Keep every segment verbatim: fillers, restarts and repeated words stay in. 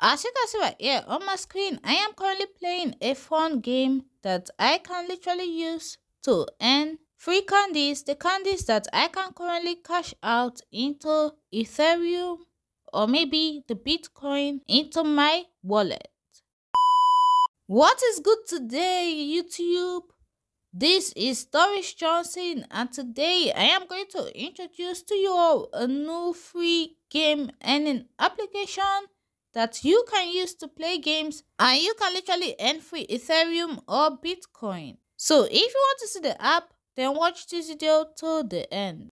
As you can see right here on my screen, I am currently playing a fun game that I can literally use to earn free candies, the candies that I can currently cash out into Ethereum or maybe the Bitcoin into my wallet. What is good today, YouTube? This is Doris Johnson, and today I am going to introduce to you all a new free game earning application that you can use to play games, and you can literally earn free Ethereum or Bitcoin. So if you want to see the app, then watch this video till the end.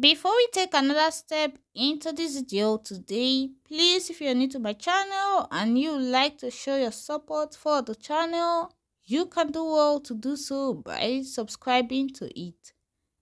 Before we take another step into this video today, please, if you're new to my channel and you like to show your support for the channel, you can do well to do so by subscribing to it.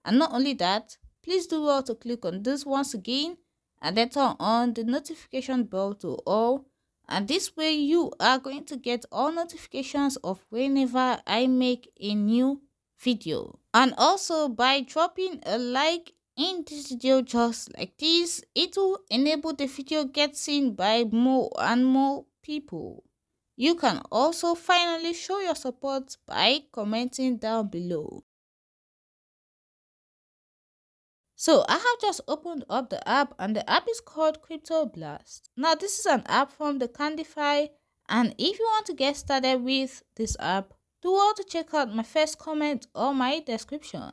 And not only that, please do well to click on this once again and then turn on the notification bell to all, and this way you are going to get all notifications of whenever I make a new video. And also by dropping a like in this video just like this, it will enable the video get seen by more and more people. You can also finally show your support by commenting down below. So I have just opened up the app, and the app is called Crypto Blast. Now this is an app from the CandyFi, and if you want to get started with this app, do want to check out my first comment or my description,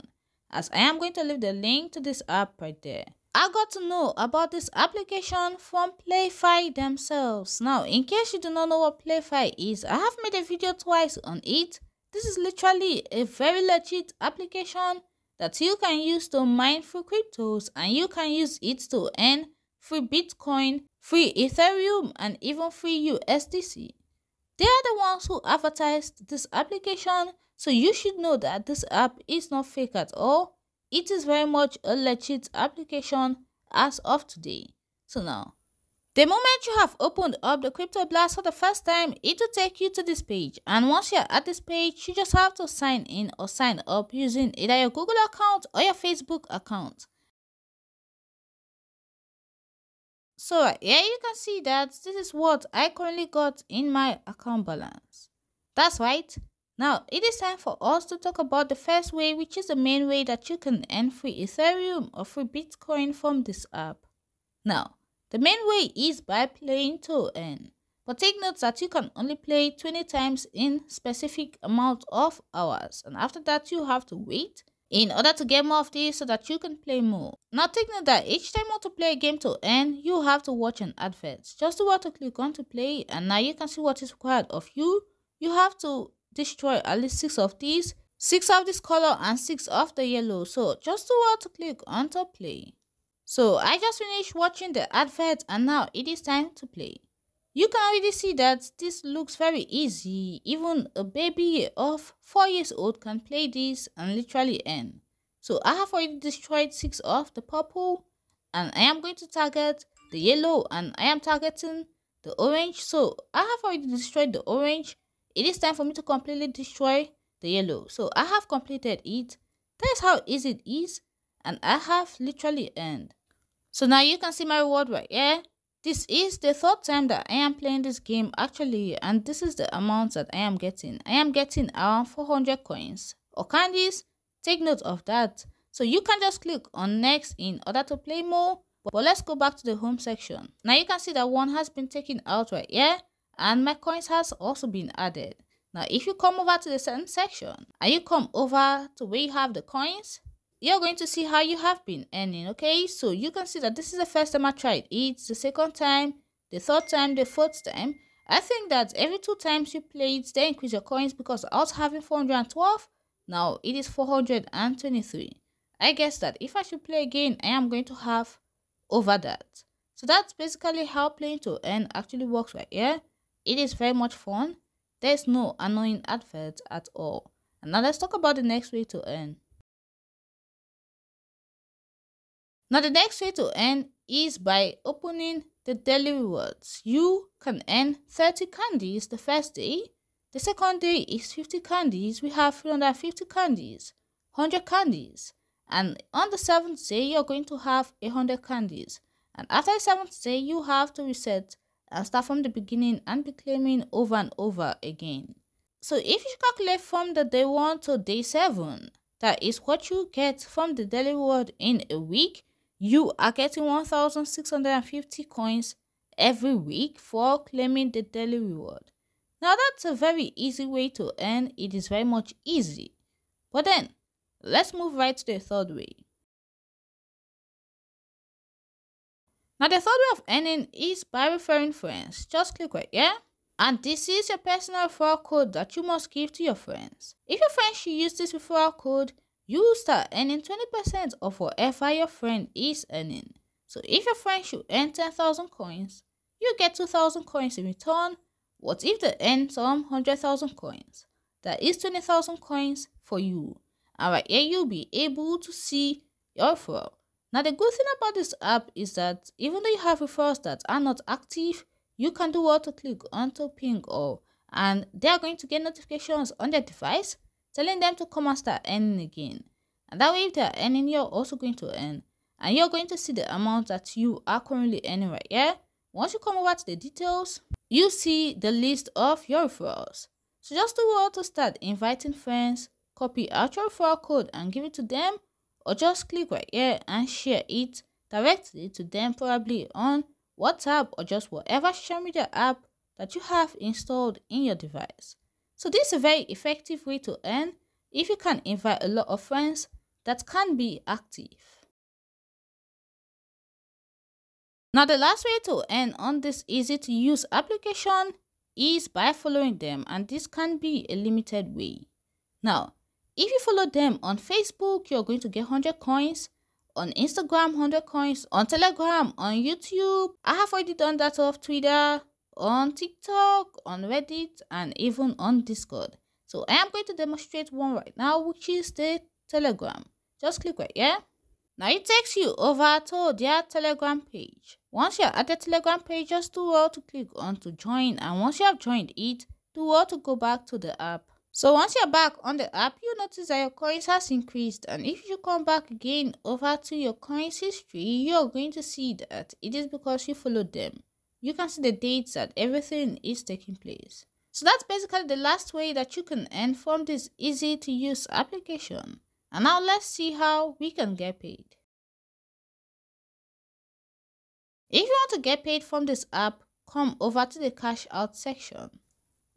as I am going to leave the link to this app right there. I got to know about this application from PlayFi themselves. Now in case you do not know what PlayFi is, I have made a video twice on it. This is literally a very legit application that you can use to mine free cryptos, and you can use it to earn free Bitcoin, free Ethereum, and even free U S D C. They are the ones who advertised this application, so you should know that this app is not fake at all. It is very much a legit application as of today. So now, the moment you have opened up the Crypto Blast for the first time, it will take you to this page. And once you're at this page, you just have to sign in or sign up using either your Google account or your Facebook account. So right here you can see that this is what I currently got in my account balance. That's right. Now it is time for us to talk about the first way, which is the main way that you can earn free Ethereum or free Bitcoin from this app. Now, the main way is by playing to earn, but take note that you can only play twenty times in specific amount of hours, and after that you have to wait in order to get more of this so that you can play more. Now take note that each time you want to play a game to earn, you have to watch an advert. Just do what to click on to play, and now you can see what is required of you. You have to destroy at least six of these, six of this color and six of the yellow, so just do what to click on to play. So I just finished watching the advert, and now it is time to play. You can already see that this looks very easy. Even a baby of four years old can play this and literally earn. So I have already destroyed six of the purple, and I am going to target the yellow, and I am targeting the orange. So I have already destroyed the orange. It is time for me to completely destroy the yellow. So I have completed it. That's how easy it is, and I have literally earned. So now you can see my reward right here. This is the third time that I am playing this game actually, and this is the amount that I am getting. I am getting around four hundred coins or candies. Take note of that. So you can just click on next in order to play more, but let's go back to the home section. Now you can see that one has been taken out right here, and my coins has also been added. Now if you come over to the second section and you come over to where you have the coins, you're going to see how you have been earning, okay? So you can see that this is the first time I tried it, the second time, the third time, the fourth time. I think that every two times you play it, they increase your coins, because I was having four hundred twelve, now it is four hundred twenty-three. I guess that if I should play again, I am going to have over that. So that's basically how playing to earn actually works right here. It is very much fun. There's no annoying adverts at all. And now let's talk about the next way to earn. Now the next way to earn is by opening the daily rewards. You can earn thirty candies the first day. The second day is fifty candies. We have three hundred fifty candies, one hundred candies. And on the seventh day, you're going to have one hundred candies. And after the seventh day, you have to reset and start from the beginning and be claiming over and over again. So if you calculate from the day one to day seven, that is what you get from the daily reward in a week. You are getting one thousand six hundred fifty coins every week for claiming the daily reward. Now that's a very easy way to earn. It is very much easy. But then, let's move right to the third way. Now the third way of earning is by referring friends. Just click right here. And this is your personal referral code that you must give to your friends. If your friends should use this referral code, you will start earning twenty percent of whatever your friend is earning. So if your friend should earn ten thousand coins, you get two thousand coins in return. What if they earn some one hundred thousand coins? That is twenty thousand coins for you. And right here, you'll be able to see your referral. Now, the good thing about this app is that even though you have referrals that are not active, you can do auto-click onto ping all, and they are going to get notifications on their device telling them to come and start earning again. And that way, if they are earning, you're also going to earn. And you're going to see the amount that you are currently earning right here. Once you come over to the details, you see the list of your referrals. So just do auto start inviting friends, copy out your referral code and give it to them, or just click right here and share it directly to them, probably on WhatsApp or just whatever social media app that you have installed in your device. So this is a very effective way to earn if you can invite a lot of friends that can be active. Now the last way to earn on this easy to use application is by following them, and this can be a limited way. Now if you follow them on Facebook, you're going to get one hundred coins, on Instagram one hundred coins, on Telegram, on YouTube. I have already done that off Twitter, on TikTok, on Reddit, and even on Discord. So I am going to demonstrate one right now, which is the Telegram. Just click right here. Now it takes you over to their Telegram page. Once you're at the Telegram page, just do well to click on to join, and once you have joined it, do well to go back to the app. So once you're back on the app, you notice that your coins has increased, and if you come back again over to your coins history, you're going to see that it is because you followed them. You can see the dates that everything is taking place. So that's basically the last way that you can earn from this easy to use application. And now let's see how we can get paid. If you want to get paid from this app, come over to the cash out section.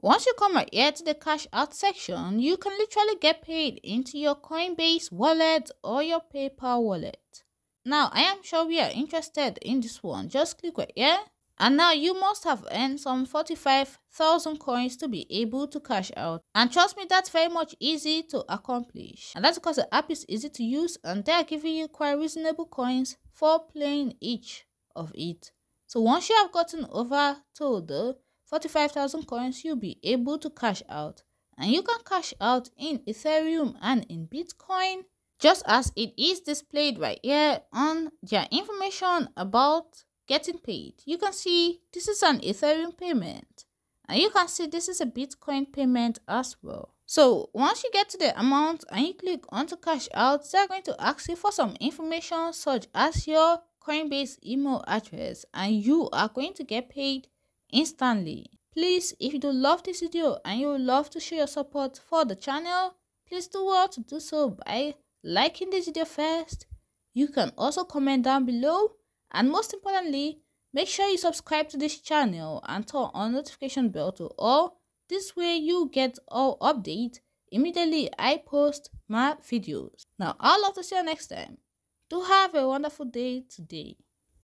Once you come right here to the cash out section, you can literally get paid into your Coinbase wallet or your PayPal wallet. Now, I am sure we are interested in this one. Just click right here. And now you must have earned some forty-five thousand coins to be able to cash out. And trust me, that's very much easy to accomplish. And that's because the app is easy to use and they are giving you quite reasonable coins for playing each of it. So once you have gotten over to the forty-five thousand coins, you'll be able to cash out. And you can cash out in Ethereum and in Bitcoin, just as it is displayed right here on their information about getting paid. You can see this is an Ethereum payment, and you can see this is a Bitcoin payment as well. So once you get to the amount and you click on to cash out, they're going to ask you for some information such as your Coinbase email address, and you are going to get paid instantly. Please, if you do love this video and you would love to show your support for the channel, please do well to do so by liking this video first. You can also comment down below. And most importantly, make sure you subscribe to this channel and turn on the notification bell to all. This way you get all updates immediately I post my videos. Now, I'd love to see you next time. Do have a wonderful day today.